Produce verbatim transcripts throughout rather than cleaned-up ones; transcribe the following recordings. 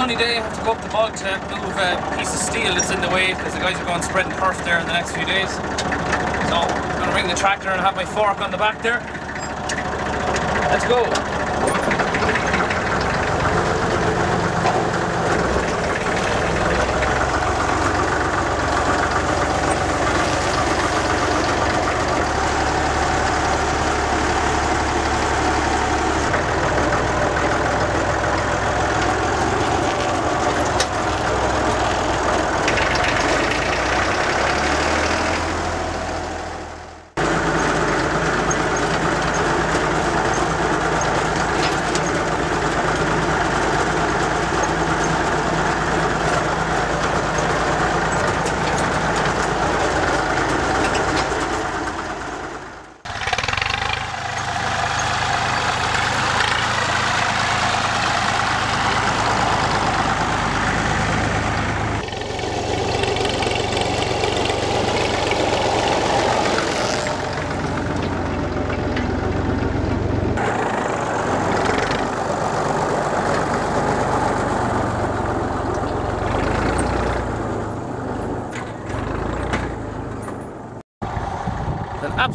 sunny day. I have to go up the bog to move a piece of steel that's in the way because the guys are going spreading turf there in the next few days. So I'm going to ring the tractor and have my fork on the back there. Let's go.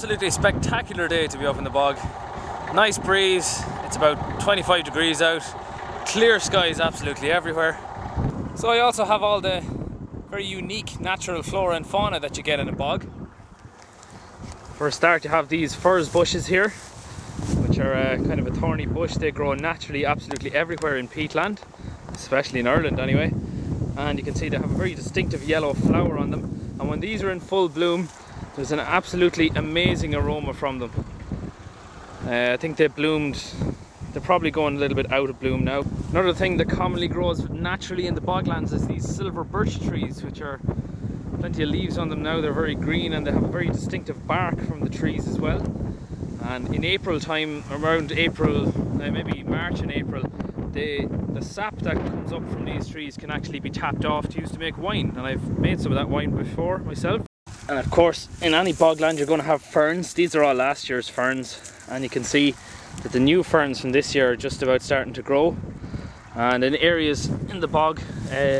Absolutely spectacular day to be up in the bog. Nice breeze, it's about twenty-five degrees out, clear skies absolutely everywhere. So I also have all the very unique natural flora and fauna that you get in a bog. For a start, you have these furze bushes here, which are uh, kind of a thorny bush. They grow naturally absolutely everywhere in peatland, especially in Ireland anyway. And you can see they have a very distinctive yellow flower on them, and when these are in full bloom, there's an absolutely amazing aroma from them. Uh, I think they bloomed, they're probably going a little bit out of bloom now. Another thing that commonly grows naturally in the boglands is these silver birch trees, which are plenty of leaves on them now. They're very green and they have a very distinctive bark from the trees as well. And in April time, around April, uh, maybe March and April, they, the sap that comes up from these trees can actually be tapped off to use to make wine. And I've made some of that wine before myself. And of course, in any bogland you're going to have ferns. These are all last year's ferns, and you can see that the new ferns from this year are just about starting to grow. And in areas in the bog, uh,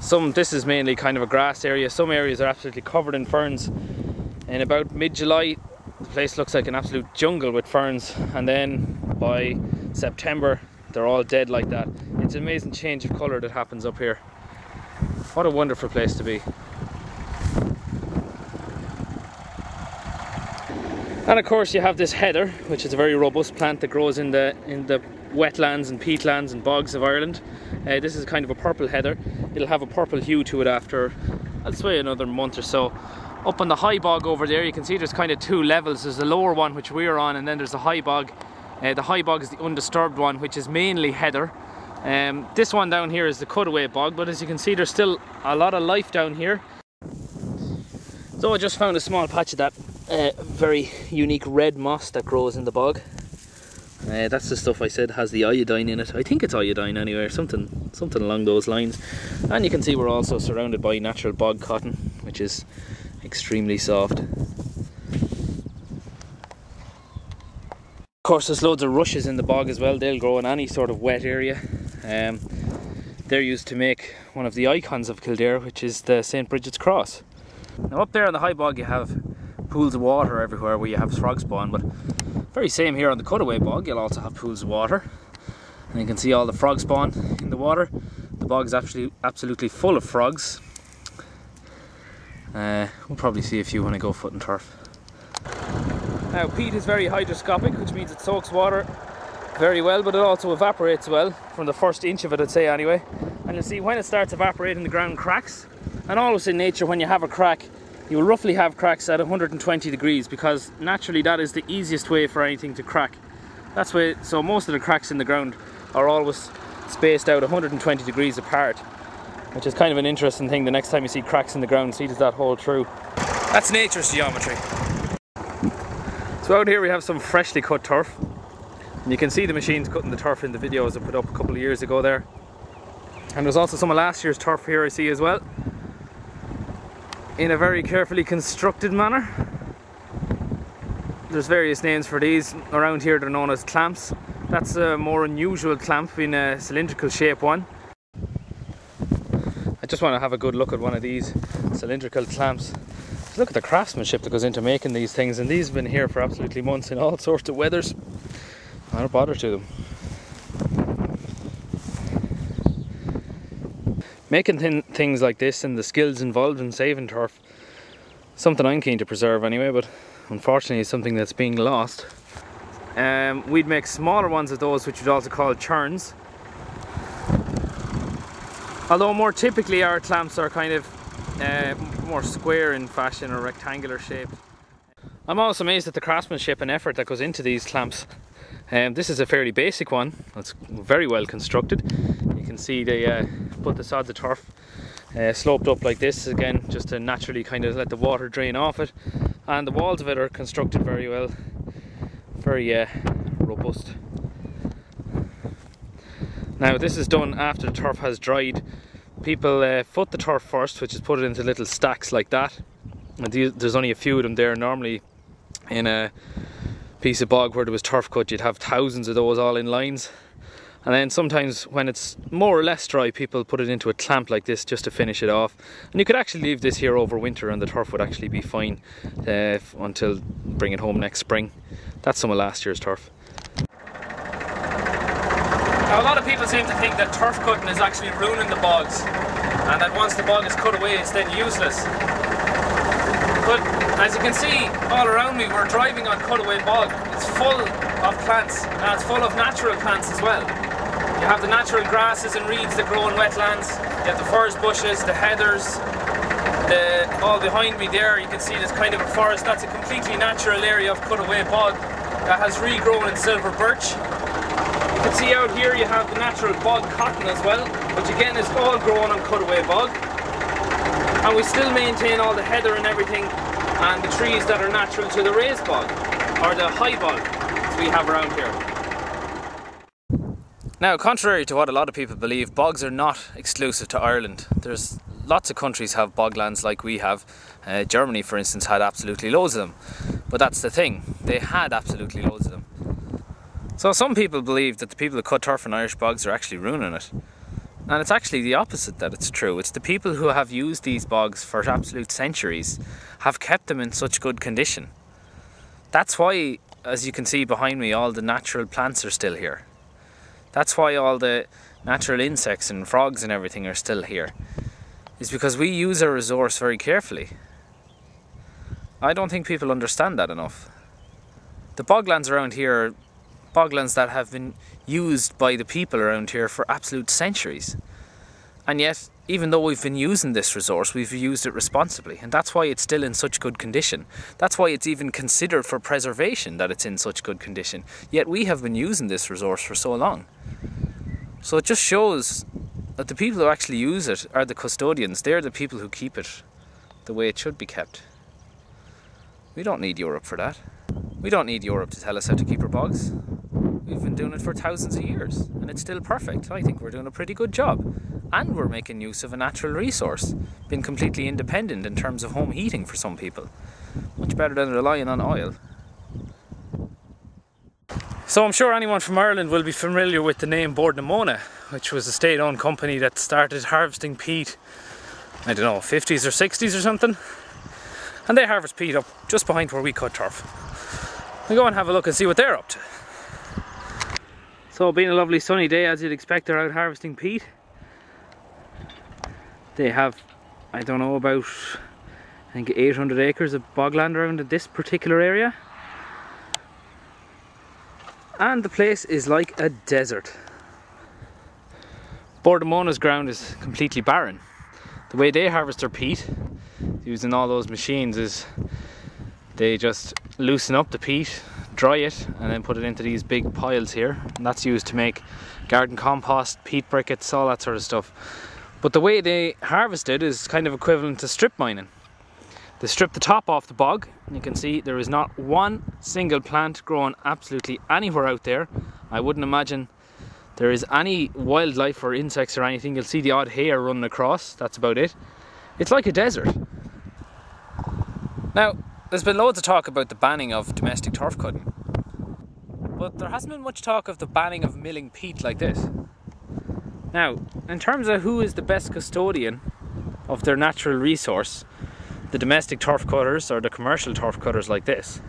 some this is mainly kind of a grass area, some areas are absolutely covered in ferns. In about mid-July the place looks like an absolute jungle with ferns, and then by September they're all dead like that. It's an amazing change of colour that happens up here. What a wonderful place to be. And of course you have this heather, which is a very robust plant that grows in the in the wetlands and peatlands and bogs of Ireland. Uh, this is kind of a purple heather. It'll have a purple hue to it after, I'd say, another month or so. Up on the high bog over there you can see there's kind of two levels. There's the lower one which we're on, and then there's the high bog. Uh, the high bog is the undisturbed one, which is mainly heather. Um, this one down here is the cutaway bog, but as you can see there's still a lot of life down here. So I just found a small patch of that Uh, very unique red moss that grows in the bog. Uh, that's the stuff I said has the iodine in it. I think it's iodine anyway, or something, something along those lines. And you can see we're also surrounded by natural bog cotton, which is extremely soft. Of course there's loads of rushes in the bog as well. They'll grow in any sort of wet area. Um, they're used to make one of the icons of Kildare, which is the Saint Bridget's Cross. Now up there in the high bog you have pools of water everywhere where you have frog spawn, but very same here on the cutaway bog you'll also have pools of water, and you can see all the frog spawn in the water. The bog is actually absolutely full of frogs. Uh, we'll probably see a few when I go foot and turf. Now peat is very hygroscopic, which means it soaks water very well, but it also evaporates well from the first inch of it, I'd say anyway. And you'll see when it starts evaporating the ground cracks, and always in nature when you have a crack you will roughly have cracks at one hundred twenty degrees, because naturally that is the easiest way for anything to crack. That's why, so most of the cracks in the ground are always spaced out one hundred twenty degrees apart, which is kind of an interesting thing. The next time you see cracks in the ground, see does that hold true. That's nature's geometry. So out here we have some freshly cut turf, and you can see the machines cutting the turf in the videos I put up a couple of years ago there. And there's also some of last year's turf here I see as well, in a very carefully constructed manner. There's various names for these. Around here they're known as clamps. That's a more unusual clamp, being a cylindrical shape one. I just want to have a good look at one of these cylindrical clamps. Just look at the craftsmanship that goes into making these things, and these have been here for absolutely months in all sorts of weathers. I don't bother to them. Making thin things like this and the skills involved in saving turf, something I'm keen to preserve anyway, but unfortunately it's something that's being lost. Um, we'd make smaller ones of those, which we'd also call churns. Although more typically our clamps are kind of uh, more square in fashion or rectangular shape. I'm always amazed at the craftsmanship and effort that goes into these clamps. Um, this is a fairly basic one. It's very well constructed. You can see they uh, put the sods of turf uh, sloped up like this, again just to naturally kind of let the water drain off it. And the walls of it are constructed very well, very uh, robust. Now this is done after the turf has dried. People uh, foot the turf first, which is put it into little stacks like that. And these, there's only a few of them there. Normally in a piece of bog where there was turf cut, you'd have thousands of those all in lines. And then sometimes when it's more or less dry, people put it into a clamp like this just to finish it off. And you could actually leave this here over winter and the turf would actually be fine uh, until bring it home next spring. That's some of last year's turf. Now, a lot of people seem to think that turf cutting is actually ruining the bogs, and that once the bog is cut away it's then useless. But as you can see all around me, we're driving on cutaway bog. It's full of plants, and it's full of natural plants as well. You have the natural grasses and reeds that grow in wetlands, you have the forest bushes, the heathers, the, all behind me there you can see this kind of a forest. That's a completely natural area of cutaway bog that has regrown in silver birch. You can see out here you have the natural bog cotton as well, which again is all grown on cutaway bog. And we still maintain all the heather and everything and the trees that are natural to the raised bog, or the high bog that we have around here. Now, contrary to what a lot of people believe, bogs are not exclusive to Ireland. There's lots of countries have boglands like we have. Uh, Germany, for instance, had absolutely loads of them. But that's the thing, they had absolutely loads of them. So some people believe that the people who cut turf in Irish bogs are actually ruining it. And it's actually the opposite that it's true. It's the people who have used these bogs for absolute centuries have kept them in such good condition. That's why, as you can see behind me, all the natural plants are still here. That's why all the natural insects and frogs and everything are still here. It's because we use our resource very carefully. I don't think people understand that enough. The boglands around here are boglands that have been used by the people around here for absolute centuries, and yet even though we've been using this resource, we've used it responsibly, and that's why it's still in such good condition. That's why it's even considered for preservation, that it's in such good condition, yet we have been using this resource for so long. So it just shows that the people who actually use it are the custodians. They're the people who keep it the way it should be kept. We don't need Europe for that. We don't need Europe to tell us how to keep our bogs. We've been doing it for thousands of years and it's still perfect. I think we're doing a pretty good job, and we're making use of a natural resource, being completely independent in terms of home heating for some people. Much better than relying on oil. So I'm sure anyone from Ireland will be familiar with the name Bord na Móna, which was a state-owned company that started harvesting peat, I don't know, fifties or sixties or something. And they harvest peat up just behind where we cut turf. We'll go and have a look and see what they're up to. So, being a lovely sunny day, as you'd expect, they're out harvesting peat. They have, I don't know, about, I think eight hundred acres of bogland around this particular area. And the place is like a desert. Bord na Móna's ground is completely barren. The way they harvest their peat, using all those machines, is they just loosen up the peat, dry it, and then put it into these big piles here, and that's used to make garden compost, peat briquettes, all that sort of stuff. But the way they harvest it is kind of equivalent to strip mining. They strip the top off the bog, and you can see there is not one single plant growing absolutely anywhere out there. I wouldn't imagine there is any wildlife or insects or anything. You'll see the odd hare running across, that's about it. It's like a desert. Now, there's been loads of talk about the banning of domestic turf cutting, but there hasn't been much talk of the banning of milling peat like this. Now, in terms of who is the best custodian of their natural resource, the domestic turf cutters or the commercial turf cutters like this,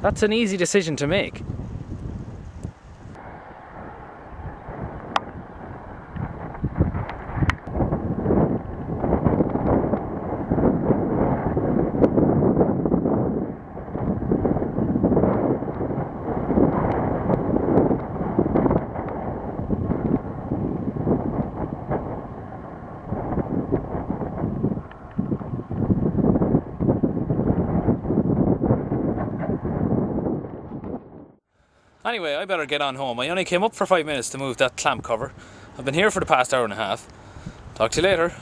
that's an easy decision to make. Anyway, I better get on home. I only came up for five minutes to move that clamp cover. I've been here for the past hour and a half. Talk to you later.